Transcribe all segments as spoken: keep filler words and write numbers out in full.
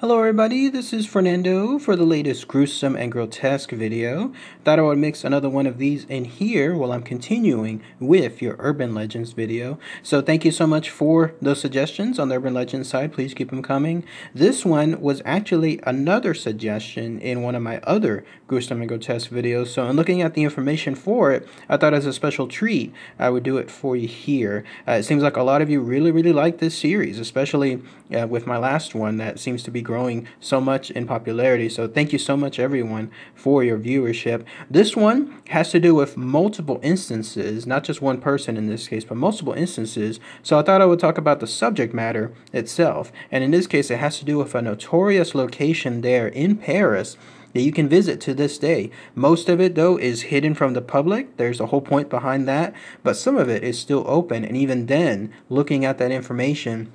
Hello everybody, this is Fernando for the latest gruesome and grotesque video. Thought I would mix another one of these in here while I'm continuing with your urban legends video. So thank you so much for those suggestions on the urban legends side. Please keep them coming. This one was actually another suggestion in one of my other gruesome and grotesque videos. So in looking at the information for it, I thought as a special treat, I would do it for you here. Uh, it seems like a lot of you really, really like this series, especially uh, with my last one that seems to be growing so much in popularity. So thank you so much everyone for your viewership. This one has to do with multiple instances, not just one person in this case, but multiple instances. So I thought I would talk about the subject matter itself. And in this case, it has to do with a notorious location there in Paris that you can visit to this day. Most of it, though, is hidden from the public. There's a whole point behind that, but some of it is still open. And even then, looking at that information,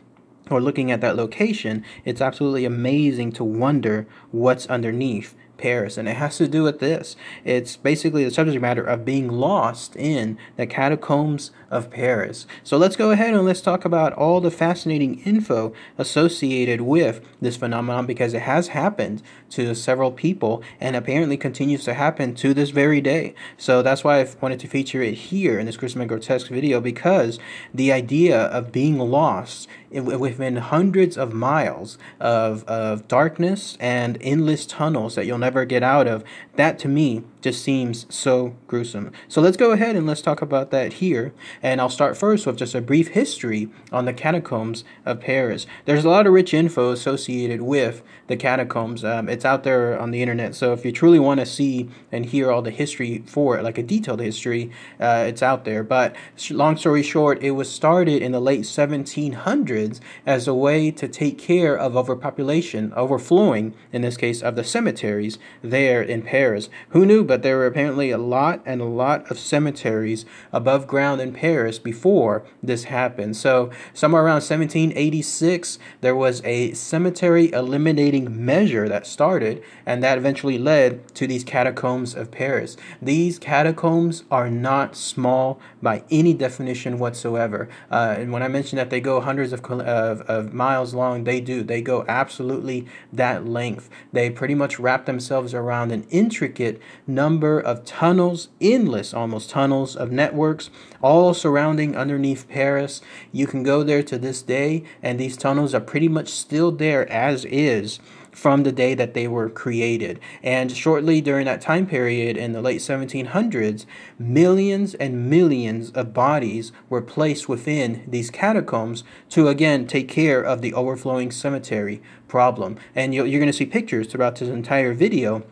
or looking at that location, it's absolutely amazing to wonder what's underneath Paris. And it has to do with this. It's basically the subject matter of being lost in the catacombs of Paris. So let's go ahead and let's talk about all the fascinating info associated with this phenomenon, because it has happened to several people and apparently continues to happen to this very day. So that's why I wanted to feature it here in this gruesome and grotesque video, because the idea of being lost within hundreds of miles of, of darkness and endless tunnels that you'll never get out of, that to me just seems so gruesome. So let's go ahead and let's talk about that here. And I'll start first with just a brief history on the catacombs of Paris. There's a lot of rich info associated with the catacombs. Um, it's out there on the internet. So if you truly want to see and hear all the history for it, like a detailed history, uh, it's out there. But long story short, it was started in the late seventeen hundreds as a way to take care of overpopulation, overflowing, in this case, of the cemeteries there in Paris. Who knew? But there were apparently a lot and a lot of cemeteries above ground in Paris before this happened. So somewhere around seventeen eighty-six, there was a cemetery eliminating measure that started, and that eventually led to these catacombs of Paris. These catacombs are not small by any definition whatsoever. Uh, and when I mentioned that they go hundreds of, of, of miles long, they do. They go absolutely that length. They pretty much wrap themselves around an intricate number number of tunnels, endless almost tunnels of networks, all surrounding underneath Paris. You can go there to this day, and these tunnels are pretty much still there as is from the day that they were created. And shortly during that time period in the late seventeen hundreds, millions and millions of bodies were placed within these catacombs to, again, take care of the overflowing cemetery problem. And you're going to see pictures throughout this entire video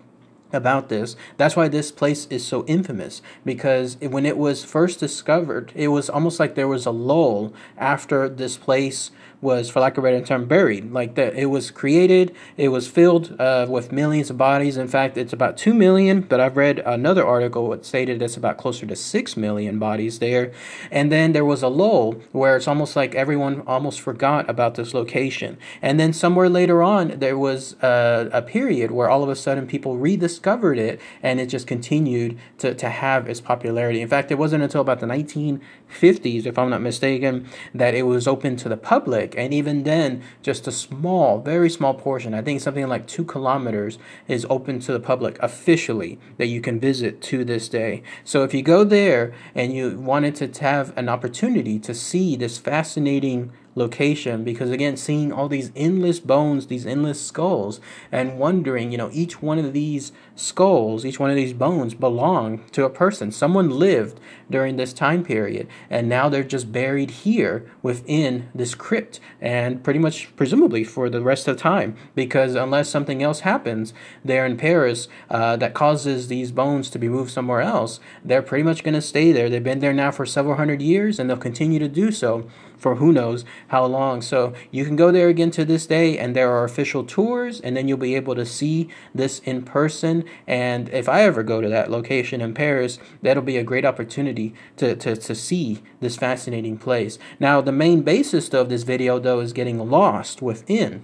about this. That's why this place is so infamous, because when it was first discovered, it was almost like there was a lull after this place was, for lack of a better term, buried. Like that, it was created, it was filled uh, with millions of bodies. In fact, it's about two million, but I've read another article that stated it's about closer to six million bodies there. And then there was a lull where it's almost like everyone almost forgot about this location. And then somewhere later on, there was uh, a period where all of a sudden people rediscovered it, and it just continued to, to have its popularity. In fact, it wasn't until about the nineteen fifties, if I'm not mistaken, that it was open to the public. And even then, just a small, very small portion, I think something like two kilometers, is open to the public officially that you can visit to this day. So if you go there and you wanted to have an opportunity to see this fascinating location, because again, seeing all these endless bones, these endless skulls, and wondering, you know, each one of these skulls, each one of these bones belong to a person. Someone lived during this time period, and now they're just buried here within this crypt, and pretty much presumably for the rest of time, because unless something else happens there in Paris uh, that causes these bones to be moved somewhere else, they're pretty much going to stay there. They've been there now for several hundred years, and they'll continue to do so for who knows how long. So you can go there again to this day, and there are official tours, and then you'll be able to see this in person. And if I ever go to that location in Paris, that'll be a great opportunity to, to, to see this fascinating place. Now, the main basis of this video, though, is getting lost within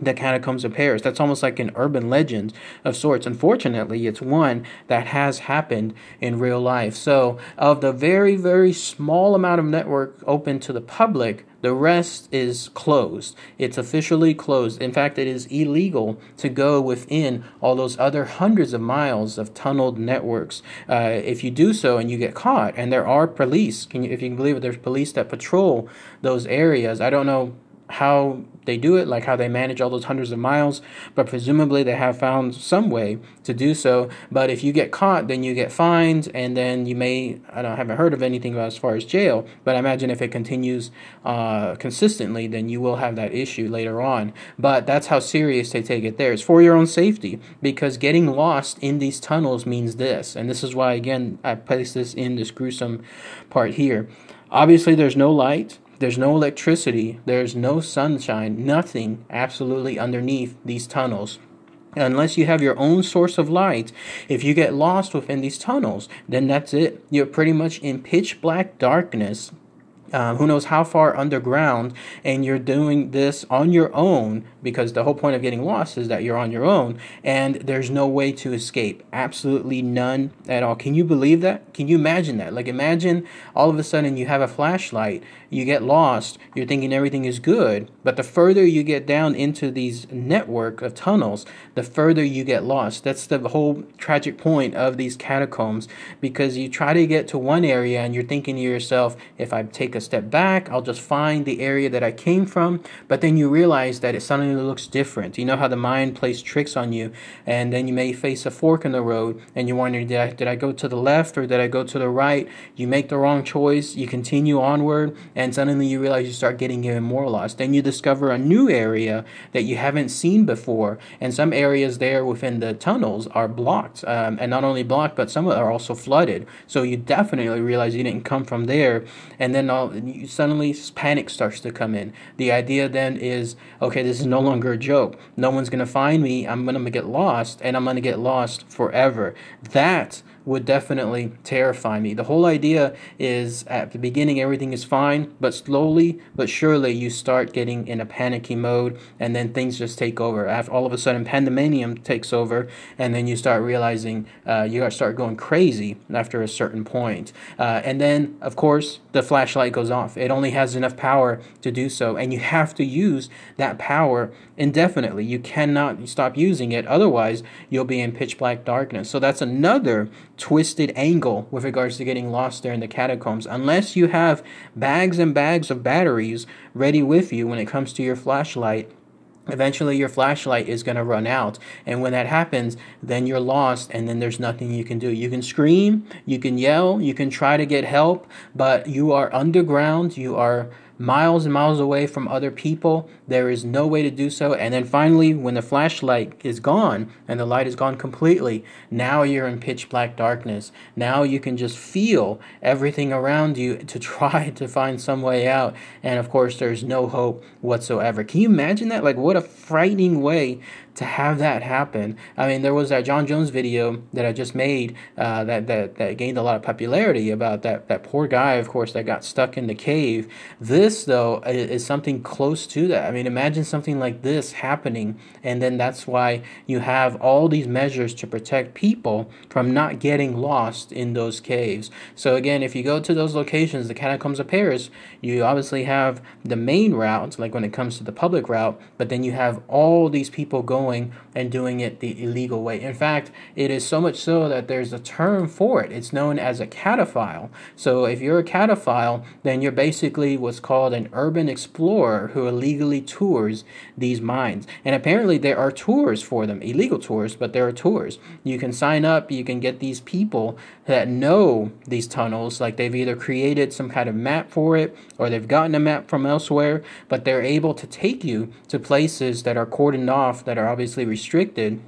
the catacombs of Paris. That's almost like an urban legend of sorts. Unfortunately, it's one that has happened in real life. So of the very, very small amount of network open to the public, the rest is closed. It's officially closed. In fact, it is illegal to go within all those other hundreds of miles of tunneled networks. Uh, if you do so and you get caught, and there are police, can you, if you can believe it, there's police that patrol those areas. I don't know how they do it, like how they manage all those hundreds of miles, but presumably they have found some way to do so. But if you get caught, then you get fined, and then you may, I don't, I haven't heard of anything about as far as jail, but I imagine if it continues uh, consistently, then you will have that issue later on. But that's how serious they take it there. It's for your own safety, because getting lost in these tunnels means this, and this is why, again, I place this in this gruesome part here. Obviously, there's no light. There's no electricity, there's no sunshine, nothing absolutely underneath these tunnels. Unless you have your own source of light, if you get lost within these tunnels, then that's it. You're pretty much in pitch black darkness. Um, who knows how far underground, and you're doing this on your own, because the whole point of getting lost is that you're on your own, and there's no way to escape. Absolutely none at all. Can you believe that? Can you imagine that? Like, imagine all of a sudden you have a flashlight, you get lost, you're thinking everything is good, but the further you get down into these network of tunnels, the further you get lost. That's the whole tragic point of these catacombs, because you try to get to one area and you're thinking to yourself, if I take a step back, I'll just find the area that I came from. But then you realize that it suddenly looks different. You know how the mind plays tricks on you, and then you may face a fork in the road, and you wonder, did I, did I go to the left or did I go to the right? You make the wrong choice, you continue onward, and suddenly you realize you start getting even more lost. Then you discover a new area that you haven't seen before, and some areas there within the tunnels are blocked, um, and not only blocked, but some are also flooded. So you definitely realize you didn't come from there, and then all You suddenly panic starts to come in. The idea then is, okay, this is no longer a joke. No one's going to find me. I'm going to get lost, and I'm going to get lost forever. That would definitely terrify me. The whole idea is, at the beginning, everything is fine, but slowly but surely you start getting in a panicky mode, and then things just take over. After, all of a sudden, pandemonium takes over, and then you start realizing uh, you start going crazy after a certain point. Uh, and then, of course, the flashlight goes off. It only has enough power to do so, and you have to use that power indefinitely. You cannot stop using it, otherwise you'll be in pitch black darkness. So that's another twisted angle with regards to getting lost there in the catacombs. Unless you have bags and bags of batteries ready with you when it comes to your flashlight, eventually your flashlight is going to run out, and when that happens, then you're lost, and then there's nothing you can do. You can scream, you can yell, you can try to get help, but you are underground, you are miles and miles away from other people. There is no way to do so. And then finally, when the flashlight is gone and the light is gone completely, now you're in pitch black darkness. Now you can just feel everything around you to try to find some way out, and of course there's no hope whatsoever. Can you imagine that? Like, what a frightening way to have that happen. I mean, there was that John Jones video that I just made uh, that, that, that gained a lot of popularity about that, that poor guy, of course, that got stuck in the cave. This, though, is something close to that. I mean, imagine something like this happening, and then that's why you have all these measures to protect people from not getting lost in those caves. So again, if you go to those locations, the catacombs of Paris, you obviously have the main route, like when it comes to the public route, but then you have all these people going and doing it the illegal way. In fact, it is so much so that there's a term for it. It's known as a cataphile. So if you're a cataphile, then you're basically what's called an urban explorer who illegally tours these mines. And apparently there are tours for them, illegal tours, but there are tours. You can sign up, you can get these people that know these tunnels, like they've either created some kind of map for it, or they've gotten a map from elsewhere, but they're able to take you to places that are cordoned off, that are obviously restricted,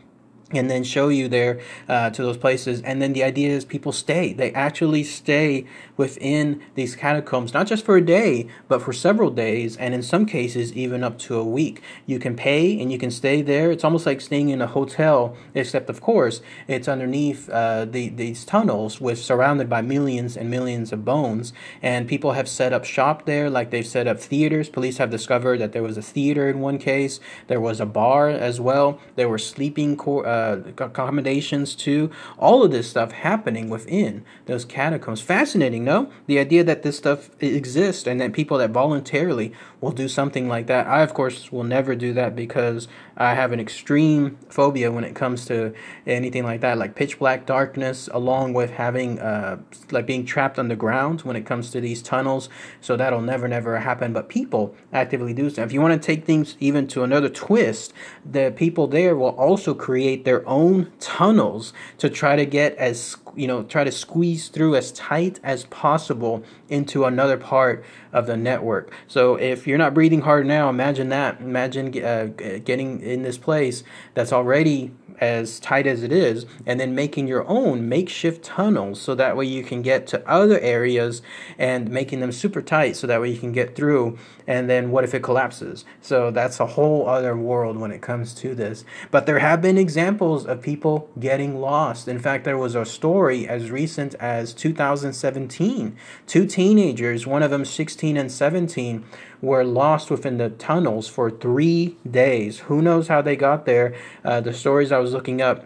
and then show you there uh, to those places. And then the idea is people stay. They actually stay within these catacombs, not just for a day, but for several days, and in some cases, even up to a week. You can pay and you can stay there. It's almost like staying in a hotel, except, of course, it's underneath uh, the, these tunnels, which surrounded by millions and millions of bones. And people have set up shop there, like they've set up theaters. Police have discovered that there was a theater in one case. There was a bar as well. There were sleeping quarters. Uh, accommodations to all of this stuff happening within those catacombs. Fascinating, no? The idea that this stuff exists and that people that voluntarily will do something like that. I, of course, will never do that because I have an extreme phobia when it comes to anything like that, like pitch black darkness, along with having uh, like being trapped underground when it comes to these tunnels. So that'll never, never happen. But people actively do stuff. If you want to take things even to another twist, the people there will also create their own tunnels to try to get as, you know, try to squeeze through as tight as possible into another part of the network. So if you're not breathing hard now, imagine that. Imagine uh, getting in this place that's already as tight as it is, and then making your own makeshift tunnels so that way you can get to other areas and making them super tight so that way you can get through. And then what if it collapses? So that's a whole other world when it comes to this. But there have been examples of people getting lost. In fact, there was a story as recent as two thousand seventeen. Two teenagers, one of them sixteen and seventeen, were lost within the tunnels for three days. Who knows how they got there? Uh, the stories I was looking up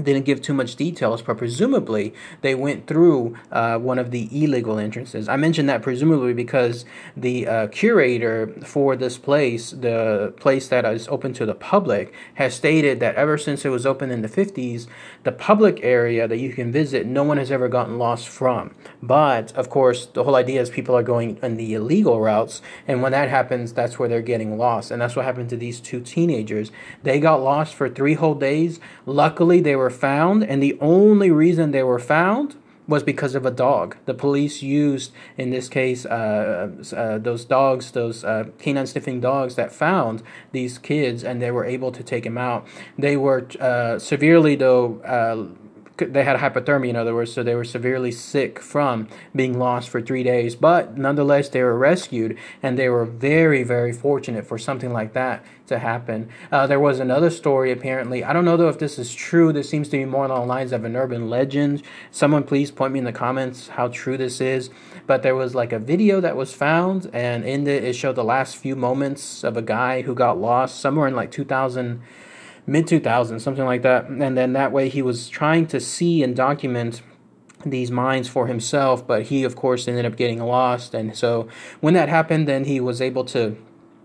didn't give too much details, but presumably they went through uh, one of the illegal entrances. I mentioned that presumably because the uh, curator for this place, the place that is open to the public, has stated that ever since it was opened in the fifties, the public area that you can visit, no one has ever gotten lost from. But, of course, the whole idea is people are going on the illegal routes, and when that happens, that's where they're getting lost. And that's what happened to these two teenagers. They got lost for three whole days. Luckily, they were found, and the only reason they were found was because of a dog. The police used, in this case, uh, uh, those dogs, those uh, canine sniffing dogs that found these kids, and they were able to take them out. They were uh, severely, though, uh, they had hypothermia, in other words, so they were severely sick from being lost for three days. But nonetheless, they were rescued, and they were very, very fortunate for something like that to happen. Uh, there was another story, apparently. I don't know, though, if this is true. This seems to be more along the lines of an urban legend. Someone please point me in the comments how true this is. But there was, like, a video that was found, and in it, it showed the last few moments of a guy who got lost somewhere in, like, two thousand... mid two thousands, something like that. And then that way he was trying to see and document these mines for himself, but he, of course, ended up getting lost. And so when that happened, then he was able to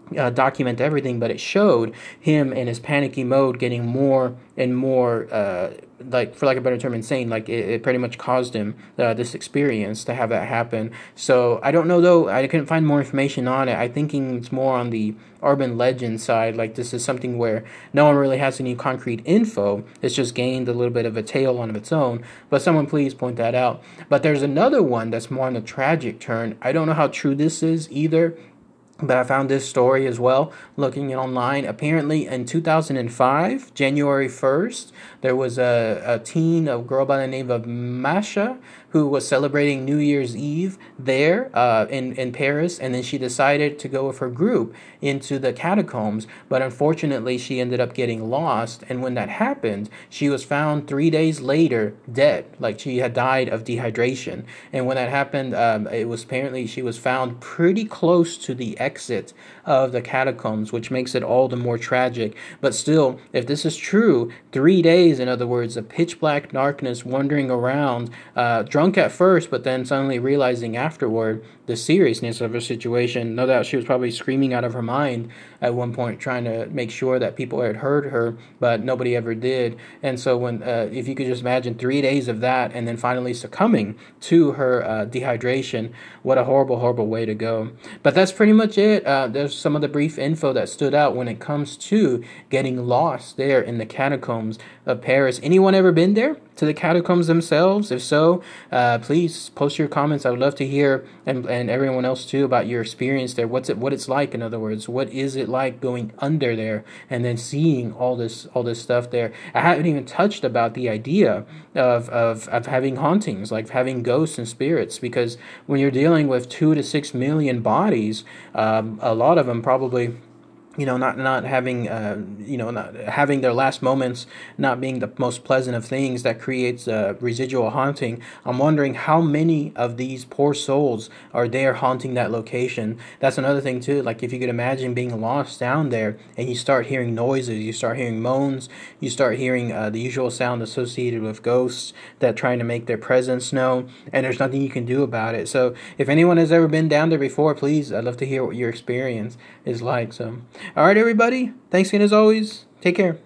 Uh, document everything, but it showed him in his panicky mode getting more and more, uh, like, for like a better term, insane. Like, it, it pretty much caused him uh, this experience to have that happen. So I don't know, though. I couldn't find more information on it. I'm thinking it's more on the urban legend side. Like, this is something where no one really has any concrete info. It's just gained a little bit of a tale on its own. But someone please point that out. But there's another one that's more on the tragic turn. I don't know how true this is either, but I found this story as well, looking it online. Apparently, in two thousand five, January first, there was a, a teen, a girl by the name of Masha, who was celebrating New Year's Eve there uh, in, in Paris. And then she decided to go with her group into the catacombs. But unfortunately, she ended up getting lost. And when that happened, she was found three days later dead. Like, she had died of dehydration. And when that happened, um, it was apparently she was found pretty close to the exit of the catacombs, which makes it all the more tragic. But still, if this is true, three days, in other words, of pitch black darkness, wandering around, uh, drunk at first, but then suddenly realizing afterward the seriousness of her situation. No doubt she was probably screaming out of her mind at one point, trying to make sure that people had heard her, but nobody ever did. And so when, uh, if you could just imagine three days of that, and then finally succumbing to her uh, dehydration, what a horrible, horrible way to go. But that's pretty much it. Uh, there's some of the brief info that stood out when it comes to getting lost there in the catacombs of Paris. Anyone ever been there? to the catacombs themselves? If so, uh, please post your comments. I would love to hear, and, and everyone else too, about your experience there. What's it, what it's like? In other words, what is it like going under there and then seeing all this, all this stuff there? I haven't even touched about the idea of, of, of having hauntings, like having ghosts and spirits, because when you're dealing with two to six million bodies, um, a lot of them probably, you know, not not having, uh, you know, not having their last moments, not being the most pleasant of things, that creates a residual haunting. I'm wondering how many of these poor souls are there haunting that location. That's another thing too. Like, if you could imagine being lost down there, and you start hearing noises, you start hearing moans, you start hearing uh, the usual sound associated with ghosts that trying to make their presence known, and there's nothing you can do about it. So, if anyone has ever been down there before, please, I'd love to hear what your experience is like. So. All right, everybody. Thanks again, as always. Take care.